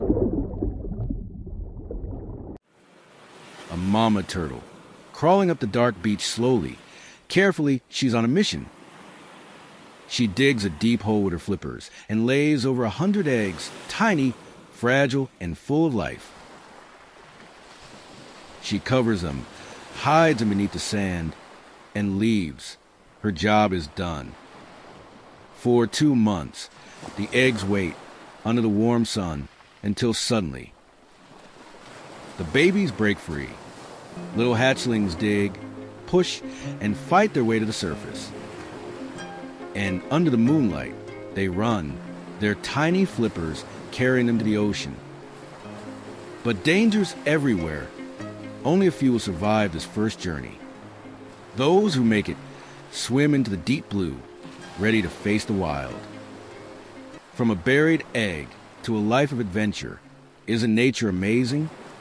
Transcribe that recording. A mama turtle, crawling up the dark beach slowly. Carefully, she's on a mission. She digs a deep hole with her flippers and lays over 100 eggs, tiny, fragile, and full of life. She covers them, hides them beneath the sand, and leaves. Her job is done. For 2 months, the eggs wait under the warm sun until suddenly the babies break free. Little hatchlings dig, push, and fight their way to the surface. And under the moonlight, they run, their tiny flippers carrying them to the ocean. But danger's everywhere. Only a few will survive this first journey. Those who make it swim into the deep blue, ready to face the wild. From a buried egg to a life of adventure, isn't nature amazing?